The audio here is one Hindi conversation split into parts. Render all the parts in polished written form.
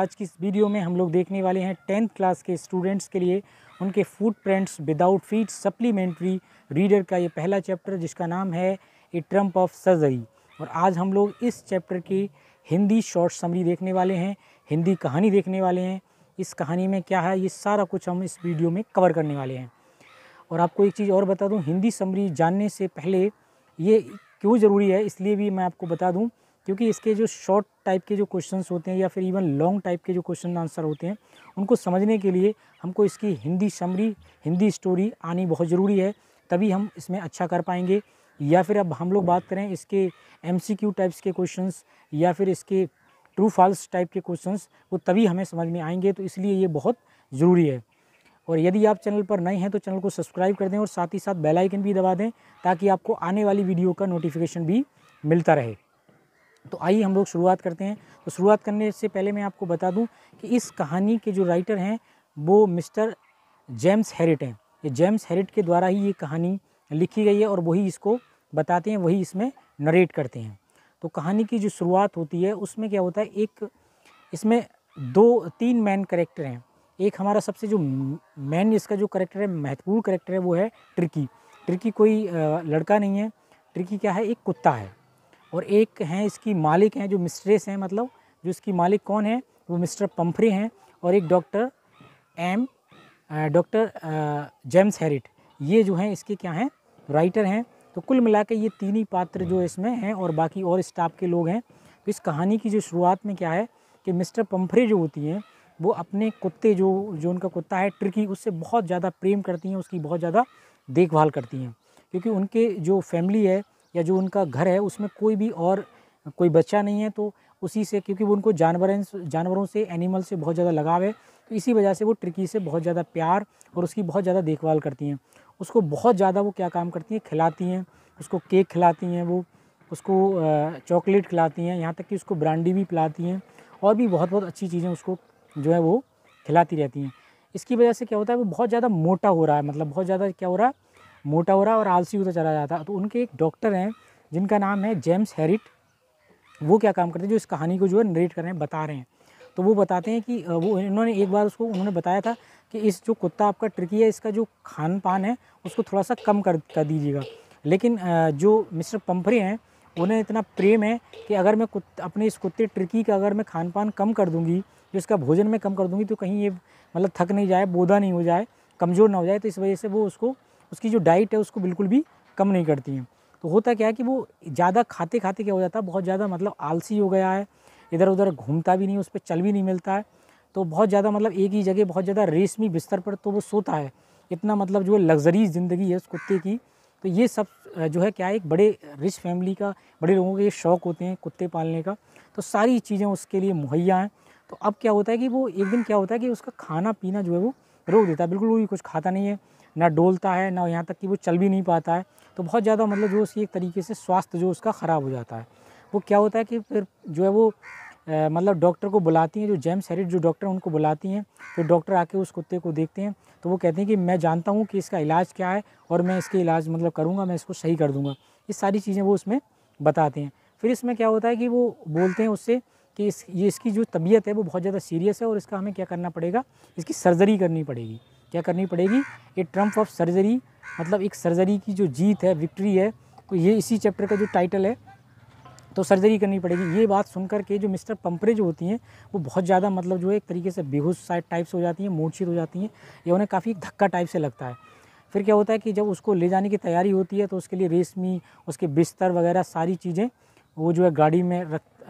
आज की इस वीडियो में हम लोग देखने वाले हैं 10th क्लास के स्टूडेंट्स के लिए उनके footprints without feet supplementary reader का ये पहला चैप्टर, जिसका नाम है ए ट्रम्प ऑफ सर्जरी। और आज हम लोग इस चैप्टर की हिंदी शॉर्ट समरी देखने वाले हैं, हिंदी कहानी देखने वाले हैं। इस कहानी में क्या है, ये सारा कुछ हम इस वीडियो में कवर करने वाले हैं। और आपको एक चीज़ और बता दूं, हिंदी समरी जानने से पहले ये क्यों ज़रूरी है इसलिए भी मैं आपको बता दूं, क्योंकि इसके जो शॉर्ट टाइप के जो क्वेश्चंस होते हैं या फिर इवन लॉन्ग टाइप के जो क्वेश्चन आंसर होते हैं, उनको समझने के लिए हमको इसकी हिंदी समरी, हिंदी स्टोरी आनी बहुत ज़रूरी है, तभी हम इसमें अच्छा कर पाएंगे। या फिर अब हम लोग बात करें इसके MCQ टाइप्स के क्वेश्चंस या फिर इसके ट्रू फॉल्स टाइप के क्वेश्चंस, वो तभी हमें समझ में आएंगे, तो इसलिए ये बहुत ज़रूरी है। और यदि आप चैनल पर नए हैं तो चैनल को सब्सक्राइब कर दें और साथ ही साथ बेल आइकन भी दबा दें, ताकि आपको आने वाली वीडियो का नोटिफिकेशन भी मिलता रहे। तो आइए हम लोग शुरुआत करते हैं। तो शुरुआत करने से पहले मैं आपको बता दूं कि इस कहानी के जो राइटर हैं वो मिस्टर जेम्स हेरिट हैं। ये जेम्स हेरिट के द्वारा ही ये कहानी लिखी गई है और वही इसको बताते हैं, वही इसमें नरेट करते हैं। तो कहानी की जो शुरुआत होती है उसमें क्या होता है, एक इसमें 2-3 मेन कैरेक्टर हैं। एक हमारा सबसे जो मेन इसका जो कैरेक्टर है, महत्वपूर्ण कैरेक्टर है, वो है ट्रिकी। ट्रिकी कोई लड़का नहीं है, ट्रिकी क्या है, एक कुत्ता है। और एक हैं इसकी मालिक हैं, जो मिस्ट्रेस हैं, मतलब जो इसकी मालिक कौन है, वो मिस्टर पंफ्रे हैं। और एक डॉक्टर जेम्स हेरिट, ये जो हैं इसके क्या हैं, राइटर हैं। तो कुल मिला के ये 3 ही पात्र जो इसमें हैं और बाकी और स्टाफ के लोग हैं। तो इस कहानी की जो शुरुआत में क्या है कि मिस्टर पंफ्रे जो होती हैं, वो अपने कुत्ते जो उनका कुत्ता है ट्रिकी, उससे बहुत ज़्यादा प्रेम करती हैं, उसकी बहुत ज़्यादा देखभाल करती हैं, क्योंकि उनके जो फैमिली है या जो उनका घर है उसमें कोई भी और कोई बच्चा नहीं है। तो उसी से, क्योंकि वो उनको जानवरों से, एनिमल से बहुत ज़्यादा लगाव है, तो इसी वजह से वो ट्रिकी से बहुत ज़्यादा प्यार और उसकी बहुत ज़्यादा देखभाल करती हैं। उसको बहुत ज़्यादा वो क्या काम करती हैं, खिलाती हैं, उसको केक खिलाती हैं, वो उसको चॉकलेट खिलाती हैं, यहाँ तक कि उसको ब्रांडी भी पिलाती हैं और भी बहुत अच्छी चीज़ें उसको जो है वो खिलाती रहती हैं। इसकी वजह से क्या होता है, वो बहुत ज़्यादा मोटा हो रहा है, मतलब बहुत ज़्यादा क्या हो रहा है, मोटा हो रहा है और आलसी होता चला जाता है। तो उनके एक डॉक्टर हैं जिनका नाम है जेम्स हेरिट, वो क्या काम करते हैं, जो इस कहानी को जो है नरेट कर रहे हैं, बता रहे हैं। तो वो बताते हैं कि वो इन्होंने एक बार उसको उन्होंने बताया था कि इस जो कुत्ता आपका ट्रिकी है, इसका जो खान पान है उसको थोड़ा सा कम कर दीजिएगा। लेकिन जो मिस्टर पंफ्रे हैं, उन्हें इतना प्रेम है कि अगर मैं अपने इस कुत्ते ट्रिकी का अगर मैं खान पान कम कर दूँगी, जो इसका भोजन मैं कम कर दूँगी, तो कहीं ये मतलब थक नहीं जाए, बोधा नहीं हो जाए, कमज़ोर ना हो जाए। तो इस वजह से वो उसको, उसकी जो डाइट है उसको बिल्कुल भी कम नहीं करती हैं। तो होता क्या है कि वो ज़्यादा खाते खाते क्या हो जाता है, बहुत ज़्यादा मतलब आलसी हो गया है, इधर उधर घूमता भी नहीं, उस पर चल भी नहीं मिलता है। तो बहुत ज़्यादा मतलब एक ही जगह बहुत ज़्यादा रेशमी बिस्तर पर तो वो सोता है, इतना मतलब जो लग्जरी ज़िंदगी है उस कुत्ते की। तो ये सब जो है क्या है, एक बड़े रिच फैमिली का, बड़े लोगों के ये शौक़ होते हैं कुत्ते पालने का, तो सारी चीज़ें उसके लिए मुहैया हैं। तो अब क्या होता है कि वो एक दिन क्या होता है कि उसका खाना पीना जो है वो रोक देता है, बिल्कुल वो कुछ खाता नहीं है, ना डोलता है, ना यहाँ तक कि वो चल भी नहीं पाता है। तो बहुत ज़्यादा मतलब जो उसकी एक तरीके से स्वास्थ्य जो उसका ख़राब हो जाता है। वो क्या होता है कि फिर जो है वो मतलब डॉक्टर को बुलाती हैं, जो जेम्स हेरिट जो डॉक्टर उनको बुलाती हैं। तो डॉक्टर आके उस कुत्ते को देखते हैं, तो वो कहते हैं कि मैं जानता हूँ कि इसका इलाज क्या है और मैं इसके इलाज मतलब करूँगा, मैं इसको सही कर दूँगा। ये सारी चीज़ें वो उसमें बताते हैं। फिर इसमें क्या होता है कि वो बोलते हैं उससे कि इसकी जो तबीयत है वो बहुत ज़्यादा सीरियस है और इसका हमें क्या करना पड़ेगा, इसकी सर्जरी करनी पड़ेगी। क्या करनी पड़ेगी, ये ट्रम्प ऑफ सर्जरी, मतलब एक सर्जरी की जो जीत है, विक्ट्री है, तो ये इसी चैप्टर का जो टाइटल है। तो सर्जरी करनी पड़ेगी। ये बात सुनकर के जो मिस्टर पंफ्रे जो होती हैं, वो बहुत ज़्यादा मतलब जो है एक तरीके से बेहोश टाइप से हो जाती हैं, मूर्छित हो जाती हैं, या उन्हें काफ़ी धक्का टाइप से लगता है। फिर क्या होता है कि जब उसको ले जाने की तैयारी होती है, तो उसके लिए रेशमी, उसके बिस्तर वगैरह सारी चीज़ें वो जो है गाड़ी में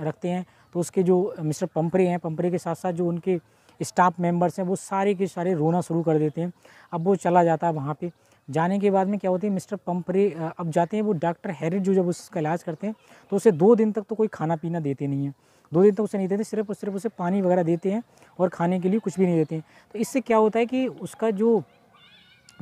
रखते हैं। तो उसके जो मिस्टर पंफ्रे हैं, पंफ्रे के साथ साथ जो उनके स्टाफ मेंबर्स हैं, वो सारे के सारे रोना शुरू कर देते हैं। अब वो चला जाता है वहाँ पे। जाने के बाद में क्या होती है, मिस्टर पंफ्रे अब जाते हैं, वो डॉक्टर हेरिट जो जब उसका इलाज करते हैं, तो उसे 2 दिन तक तो कोई खाना पीना देते नहीं है, 2 दिन तक उसे नहीं देते, सिर्फ और सिर्फ उसे पानी वगैरह देते हैं और खाने के लिए कुछ भी नहीं देते हैं। तो इससे क्या होता है कि उसका जो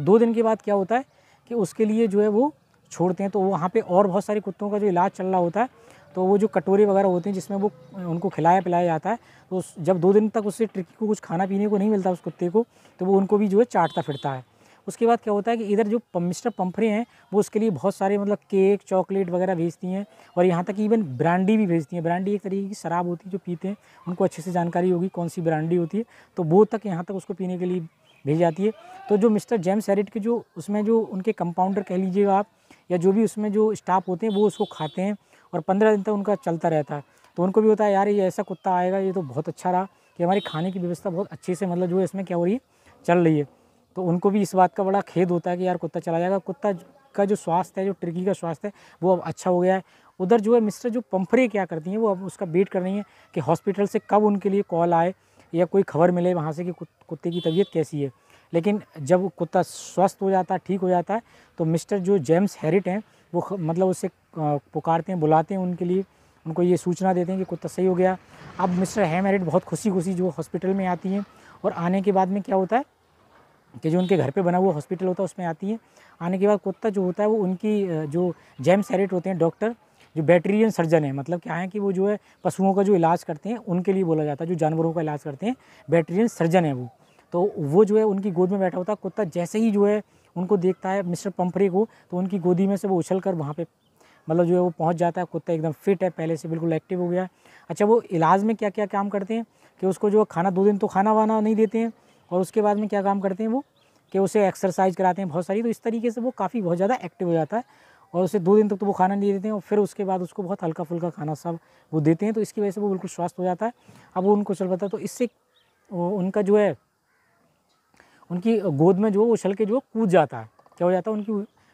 2 दिन के बाद क्या होता है कि उसके लिए जो है वो छोड़ते हैं। तो वहाँ पर और बहुत सारे कुत्तों का जो इलाज चल रहा होता है, तो वो जो कटोरे वगैरह होते हैं जिसमें वो उनको खिलाया पिलाया जाता है, तो जब 2 दिन तक उससे ट्रिकी को कुछ खाना पीने को नहीं मिलता उस कुत्ते को, तो वो उनको भी जो है चाटता फिरता है। उसके बाद क्या होता है कि इधर जो मिस्टर पंपरी हैं वो उसके लिए बहुत सारे मतलब केक चॉकलेट वगैरह भेजती हैं और यहाँ तक इवन ब्रांडी भी भेजती हैं। ब्रांडी एक तरीके की शराब होती है जो पीते हैं, उनको अच्छे से जानकारी होगी कौन सी ब्रांडी होती है, तो वो तक यहाँ तक उसको पीने के लिए भेज जाती है। तो जो मिस्टर जेम्स हेरिट के जो उसमें जो उनके कंपाउंडर कह लीजिएगा आप या जो भी उसमें जो स्टाफ होते हैं वो उसको खाते हैं और 15 दिन तक उनका चलता रहता है। तो उनको भी होता है यार ये ऐसा कुत्ता आएगा, ये तो बहुत अच्छा रहा कि हमारी खाने की व्यवस्था बहुत अच्छे से मतलब जो है इसमें क्या हो रही है चल रही है। तो उनको भी इस बात का बड़ा खेद होता है कि यार कुत्ता चला जाएगा। कुत्ता का जो स्वास्थ्य है, जो ट्रिकी का स्वास्थ्य है वो अब अच्छा हो गया है। उधर जो है मिस्टर जो पंपरे क्या करती हैं वो अब उसका वेट कर रही हैं कि हॉस्पिटल से कब उनके लिए कॉल आए या कोई खबर मिले वहाँ से कि कुत्ते की तबीयत कैसी है। लेकिन जब कुत्ता स्वस्थ हो जाता है, ठीक हो जाता है, तो मिस्टर जो जेम्स हेरिट हैं वो मतलब उससे पुकारते हैं, बुलाते हैं उनके लिए, उनको ये सूचना देते हैं कि कुत्ता सही हो गया। अब मिस्टर हेरिट बहुत खुशी खुशी जो हॉस्पिटल में आती हैं और आने के बाद में क्या होता है कि जो उनके घर पे बना हुआ हॉस्पिटल होता है उसमें आती है। आने के बाद कुत्ता जो होता है वो उनकी जो जेम्स हेरिट होते हैं डॉक्टर जो वेटरनरी सर्जन है, मतलब क्या है कि वो जो है पशुओं का जो इलाज करते हैं उनके लिए बोला जाता है, जो जानवरों का इलाज करते हैं वेटरनरी सर्जन है वो। तो वो जो है उनकी गोद में बैठा होता है। कुत्ता जैसे ही जो है उनको देखता है मिस्टर पंपरे को तो उनकी गोदी में से वो उछल कर वहाँ पर मतलब जो है वो पहुँच जाता है। कुत्ता एकदम फिट है, पहले से बिल्कुल एक्टिव हो गया है। अच्छा, वो इलाज में क्या क्या काम करते हैं कि उसको जो खाना 2 दिन तो खाना वाना नहीं देते हैं और उसके बाद में क्या काम करते हैं वो कि उसे एक्सरसाइज कराते हैं बहुत सारी। तो इस तरीके से वो काफ़ी बहुत ज़्यादा एक्टिव हो जाता है और उसे 2 दिन तक तो वो खाना नहीं देते हैं और फिर उसके बाद उसको बहुत हल्का फुल्का खाना सब वो देते हैं। तो इसकी वजह से वो बिल्कुल स्वस्थ हो जाता है। अब वो उनको चल पाता है। तो इससे उनका जो है उनकी गोद में जो है वो उछल के जो है कूद जाता है। क्या हो जाता है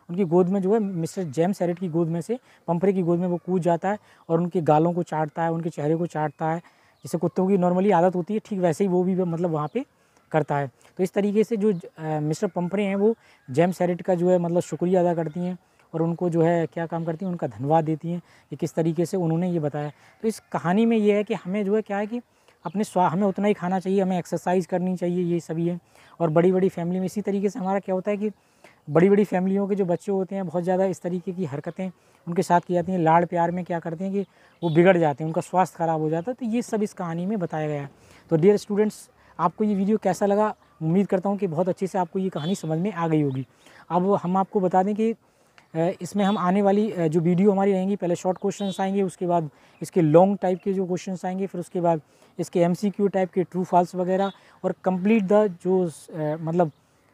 उनकी गोद में जो है मिस्टर जेम्स हेरिट की गोद में से पंपरे की गोद में वो कूद जाता है और उनके गालों को चाटता है, उनके चेहरे को चाटता है। जैसे कुत्तों की नॉर्मली आदत होती है ठीक वैसे ही वो भी मतलब वहाँ पर करता है। तो इस तरीके से जो मिस्टर पंपरे हैं वो जेम्स हेरिट का जो है मतलब शुक्रिया अदा करती हैं और उनको जो है क्या काम करती हैं उनका धन्यवाद देती हैं कि किस तरीके से उन्होंने ये बताया। तो इस कहानी में ये है कि हमें जो है क्या है कि अपने हमें उतना ही खाना चाहिए, हमें एक्सरसाइज करनी चाहिए, ये सभी है। और बड़ी बड़ी फैमिली में इसी तरीके से हमारा क्या होता है कि बड़ी बड़ी फैमिलियों के जो बच्चे होते हैं बहुत ज़्यादा इस तरीके की हरकतें उनके साथ की जाती हैं। लाड़ प्यार में क्या करते हैं कि वो बिगड़ जाते हैं, उनका स्वास्थ्य ख़राब हो जाता है। तो ये सब इस कहानी में बताया गया है। तो डियर स्टूडेंट्स, आपको ये वीडियो कैसा लगा? उम्मीद करता हूँ कि बहुत अच्छे से आपको ये कहानी समझ में आ गई होगी। अब हम आपको बता दें कि इसमें हम आने वाली जो वीडियो हमारी रहेंगी पहले शॉर्ट क्वेश्चंस आएंगे, उसके बाद इसके लॉन्ग टाइप के जो क्वेश्चंस आएंगे, फिर उसके बाद इसके एमसीक्यू टाइप के ट्रू फॉल्स वगैरह और कंप्लीट द जो मतलब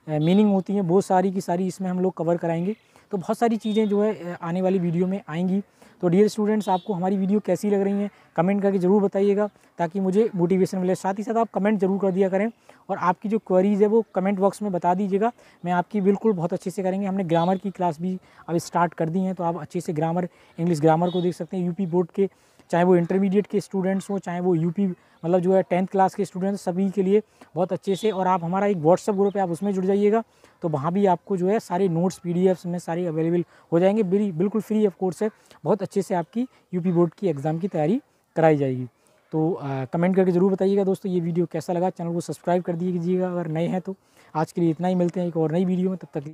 मीनिंग होती है वो सारी की सारी इसमें हम लोग कवर कराएंगे। तो बहुत सारी चीज़ें जो है आने वाली वीडियो में आएंगी। तो डियर स्टूडेंट्स, आपको हमारी वीडियो कैसी लग रही है कमेंट करके ज़रूर बताइएगा ताकि मुझे मोटिवेशन मिले। साथ ही साथ आप कमेंट ज़रूर कर दिया करें और आपकी जो क्वेरीज़ है वो कमेंट बॉक्स में बता दीजिएगा, मैं आपकी बिल्कुल बहुत अच्छे से करेंगे। हमने ग्रामर की क्लास भी अब स्टार्ट कर दी है तो आप अच्छे से ग्रामर इंग्लिश ग्रामर को देख सकते हैं। यूपी बोर्ड के चाहे वो इंटरमीडिएट के स्टूडेंट्स हो, चाहे वो यूपी मतलब जो है 10th क्लास के स्टूडेंट्स, सभी के लिए बहुत अच्छे से। और आप हमारा एक व्हाट्सअप ग्रुप है, आप उसमें जुड़ जाइएगा तो वहाँ भी आपको जो है सारे नोट्स पीडीएफ्स में सारे अवेलेबल हो जाएंगे, बिल्कुल फ्री ऑफ कोर्स है। बहुत अच्छे से आपकी यूपी बोर्ड की एग्ज़ाम की तैयारी कराई जाएगी। तो कमेंट करके ज़रूर बताइएगा दोस्तों ये वीडियो कैसा लगा। चैनल को सब्सक्राइब कर दीजिएगा अगर नए हैं तो। आज के लिए इतना ही, मिलते हैं एक और नई वीडियो में, तब तक